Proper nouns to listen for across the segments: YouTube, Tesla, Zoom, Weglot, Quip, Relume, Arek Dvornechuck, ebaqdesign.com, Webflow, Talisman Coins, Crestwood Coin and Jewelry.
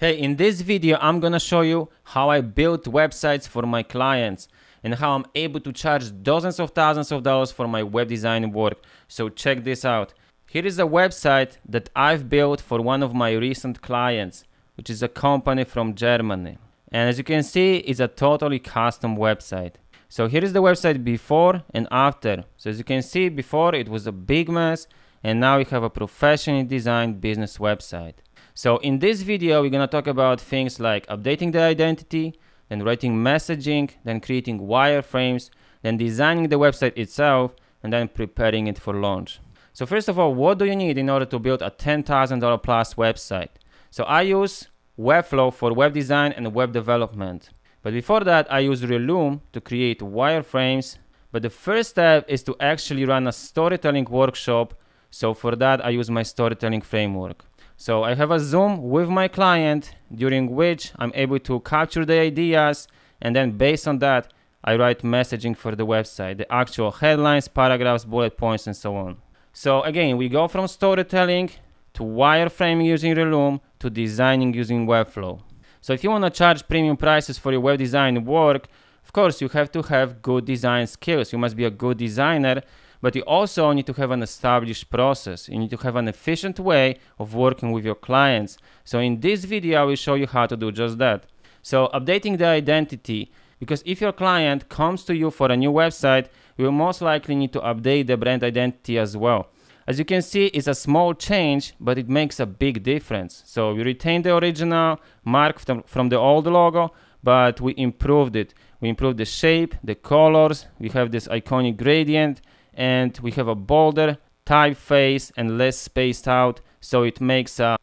Hey, in this video, I'm gonna show you how I build websites for my clients and how I'm able to charge dozens of thousands of dollars for my web design work. So check this out. Here is a website that I've built for one of my recent clients, which is a company from Germany. And as you can see, it's a totally custom website. So here is the website before and after. So as you can see, before it was a big mess and now we have a professionally designed business website. So in this video, we're gonna talk about things like updating the identity, then writing messaging, then creating wireframes, then designing the website itself, and then preparing it for launch. So first of all, what do you need in order to build a $10,000 plus website? So I use Webflow for web design and web development. But before that, I use Relume to create wireframes. But the first step is to actually run a storytelling workshop. So for that, I use my storytelling framework. So I have a Zoom with my client during which I'm able to capture the ideas, and then based on that, I write messaging for the website, the actual headlines, paragraphs, bullet points, and so on. So again, we go from storytelling to wireframing using Relume to designing using Webflow. So if you want to charge premium prices for your web design work, of course, you have to have good design skills. You must be a good designer. But you also need to have an established process. You need to have an efficient way of working with your clients. So in this video, I will show you how to do just that. So updating the identity, because if your client comes to you for a new website, you will most likely need to update the brand identity as well. As you can see, it's a small change, but it makes a big difference. So we retain the original mark from the old logo, but we improved it. We improved the shape, the colors, we have this iconic gradient, and we have a bolder typeface and less spaced out, so it makes a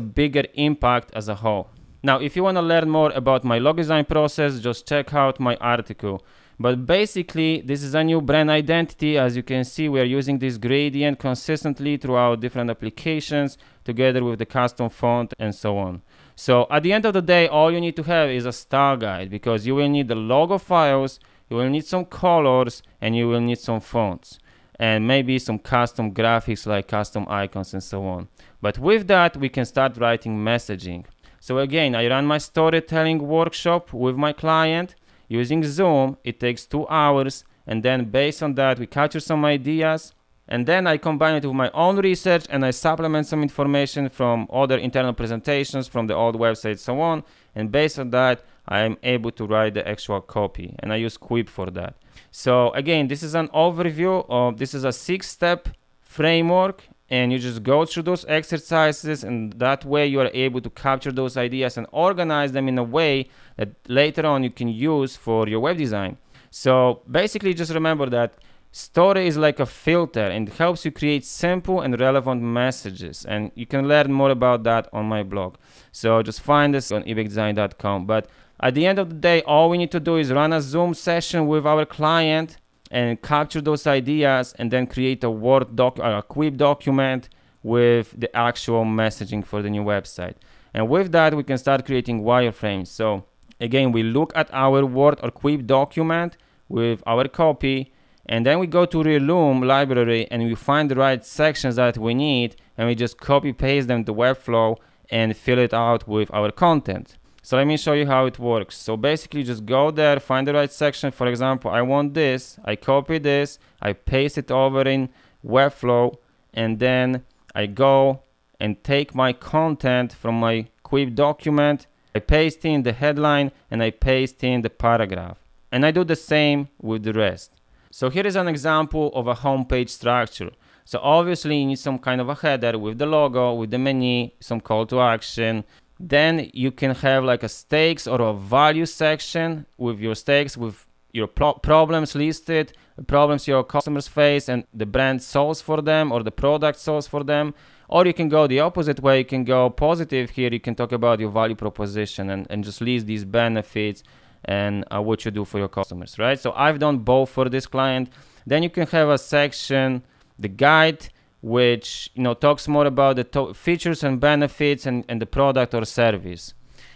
bigger impact as a whole. Now, if you want to learn more about my logo design process, just check out my article. But basically, this is a new brand identity. As you can see, we are using this gradient consistently throughout different applications, together with the custom font and so on. So at the end of the day, all you need to have is a style guide, because you will need the logo files, you will need some colors, and you will need some fonts, and maybe some custom graphics like custom icons and so on. But with that, we can start writing messaging. So again, I run my storytelling workshop with my client using Zoom. It takes 2 hours, and then based on that, we capture some ideas, and then I combine it with my own research, and I supplement some information from other internal presentations from the old website and so on, and based on that, I am able to write the actual copy, and I use Quip for that. So again, this is an overview of, this is a 6-step framework, and you just go through those exercises, and that way you are able to capture those ideas and organize them in a way that later on you can use for your web design. So basically, just remember that story is like a filter and helps you create simple and relevant messages, and you can learn more about that on my blog. So just find us on ebaqdesign.com. But at the end of the day, all we need to do is run a Zoom session with our client and capture those ideas, and then create a Word doc or a Quip document with the actual messaging for the new website. And with that, we can start creating wireframes. So again, we look at our Word or Quip document with our copy, and then we go to Relume library and we find the right sections that we need, and we just copy paste them to Webflow and fill it out with our content. So let me show you how it works. So basically, just go there, find the right section. For example, I want this, I copy this, I paste it over in Webflow, and then I go and take my content from my Quip document, I paste in the headline, and I paste in the paragraph. And I do the same with the rest. So here is an example of a homepage structure. So obviously you need some kind of a header with the logo, with the menu, some call to action. Then you can have like a stakes or a value section with your stakes, with your problems listed, problems your customers face and the brand solves for them or the product solves for them. Or you can go the opposite way, you can go positive here, you can talk about your value proposition and just list these benefits and what you do for your customers, right? So I've done both for this client. Then you can have a section, the guide, which talks more about the features and benefits and the product or service.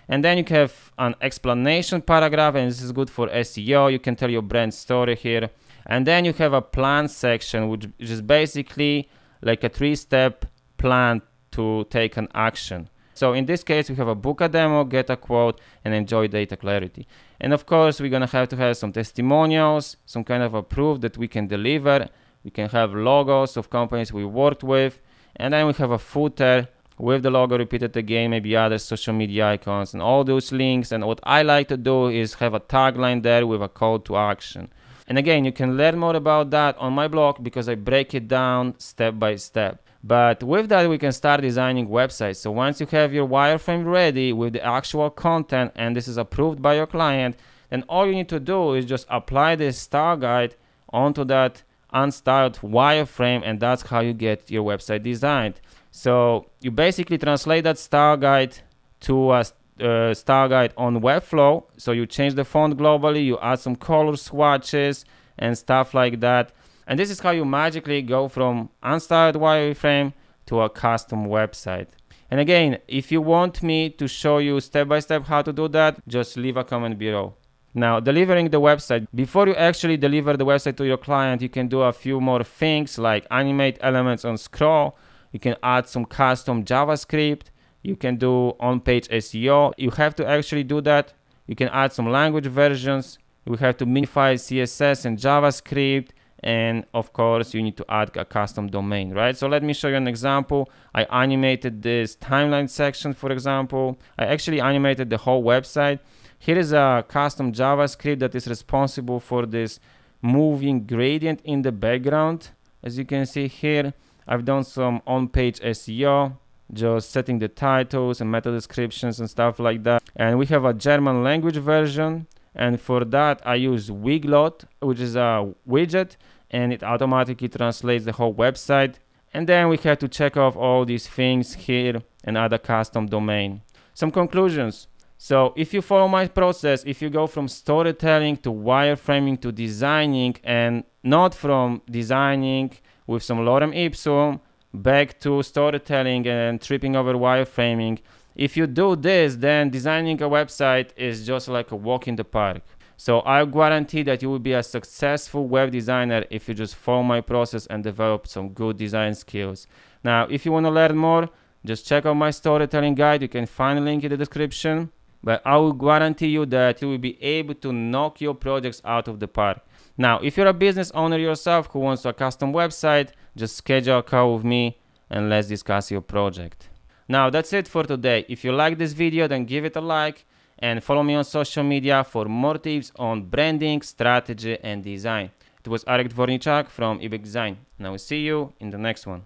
And then you can have an explanation paragraph, and this is good for SEO. You can tell your brand story here. And then you have a plan section, which is basically like a 3-step plan to take an action. So in this case, we have a book a demo, get a quote, and enjoy data clarity. And of course, we're gonna have to have some testimonials, some kind of a proof that we can deliver. We can have logos of companies we worked with, and then we have a footer with the logo repeated again, maybe other social media icons and all those links. And what I like to do is have a tagline there with a call to action. And again, you can learn more about that on my blog because I break it down step by step. But with that, we can start designing websites. So once you have your wireframe ready with the actual content and this is approved by your client, then all you need to do is just apply this style guide onto that unstyled wireframe, and that's how you get your website designed. So you basically translate that style guide to a style guide on Webflow. So you change the font globally, you add some color swatches and stuff like that. And this is how you magically go from unstyled wireframe to a custom website. And again, if you want me to show you step by step how to do that, just leave a comment below. Now, delivering the website. Before you actually deliver the website to your client, you can do a few more things like animate elements on scroll. You can add some custom JavaScript. You can do on-page SEO. You have to actually do that. You can add some language versions. You have to minify CSS and JavaScript. And of course, you need to add a custom domain, right? So let me show you an example. I animated this timeline section, for example. I actually animated the whole website. Here is a custom JavaScript that is responsible for this moving gradient in the background. As you can see here, I've done some on-page SEO, just setting the titles and meta descriptions and stuff like that. And we have a German language version. And for that, I use Weglot, which is a widget, and it automatically translates the whole website. And then we have to check off all these things here and add a custom domain. Some conclusions. So if you follow my process, if you go from storytelling to wireframing to designing, and not from designing with some lorem ipsum back to storytelling and tripping over wireframing, if you do this, then designing a website is just like a walk in the park. So I guarantee that you will be a successful web designer if you just follow my process and develop some good design skills. Now, if you want to learn more, just check out my storytelling guide. You can find a link in the description. But I will guarantee you that you will be able to knock your projects out of the park. Now, if you're a business owner yourself who wants a custom website, just schedule a call with me and let's discuss your project. Now, that's it for today. If you like this video, then give it a like and follow me on social media for more tips on branding, strategy, and design. It was Arek Dvornechuck from ebaqdesign. Now, see you in the next one.